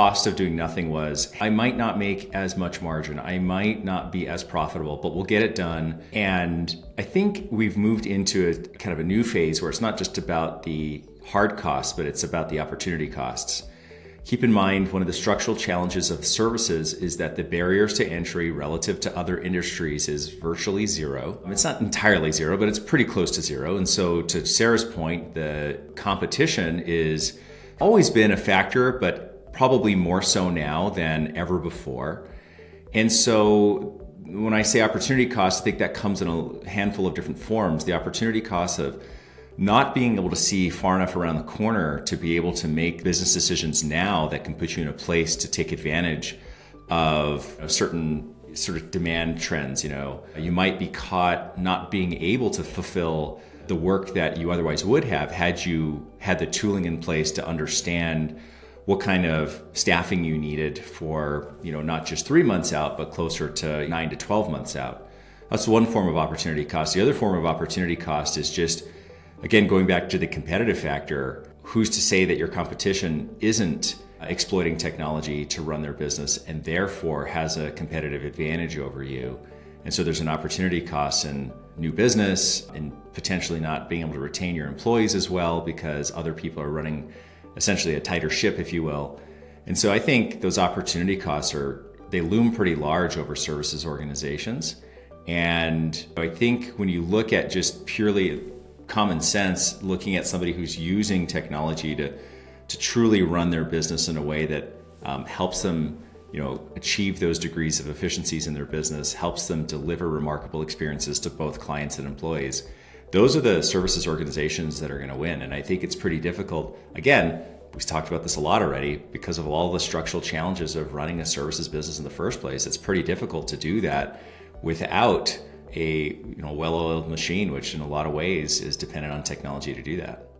Cost of doing nothing was I might not make as much margin, I might not be as profitable, but we'll get it done. And I think we've moved into a kind of a new phase where it's not just about the hard costs, but it's about the opportunity costs. Keep in mind, one of the structural challenges of services is that the barriers to entry relative to other industries is virtually zero. It's not entirely zero, but it's pretty close to zero. And so to Sarah's point, the competition is always been a factor, but probably more so now than ever before. And so when I say opportunity cost, I think that comes in a handful of different forms. The opportunity cost of not being able to see far enough around the corner to be able to make business decisions now that can put you in a place to take advantage of certain sort of demand trends. You know, you might be caught not being able to fulfill the work that you otherwise would have had you had the tooling in place to understand what kind of staffing you needed for, you know, not just 3 months out, but closer to 9 to 12 months out. That's one form of opportunity cost. The other form of opportunity cost is just, again, going back to the competitive factor, who's to say that your competition isn't exploiting technology to run their business and therefore has a competitive advantage over you? And so there's an opportunity cost in new business and potentially not being able to retain your employees as well because other people are running essentially a tighter ship, if you will. And so I think those opportunity costs they loom pretty large over services organizations. And I think when you look at just purely common sense, looking at somebody who's using technology to truly run their business in a way that helps them, you know, achieve those degrees of efficiencies in their business, helps them deliver remarkable experiences to both clients and employees. Those are the services organizations that are going to win. And I think it's pretty difficult. Again, we've talked about this a lot already because of all the structural challenges of running a services business in the first place. It's pretty difficult to do that without a well-oiled machine, which in a lot of ways is dependent on technology to do that.